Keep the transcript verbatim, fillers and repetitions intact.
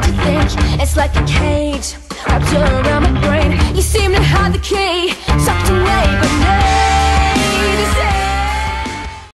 trying to think. It's like a cage wrapped around my brain. You seem to have the key tucked away, but no,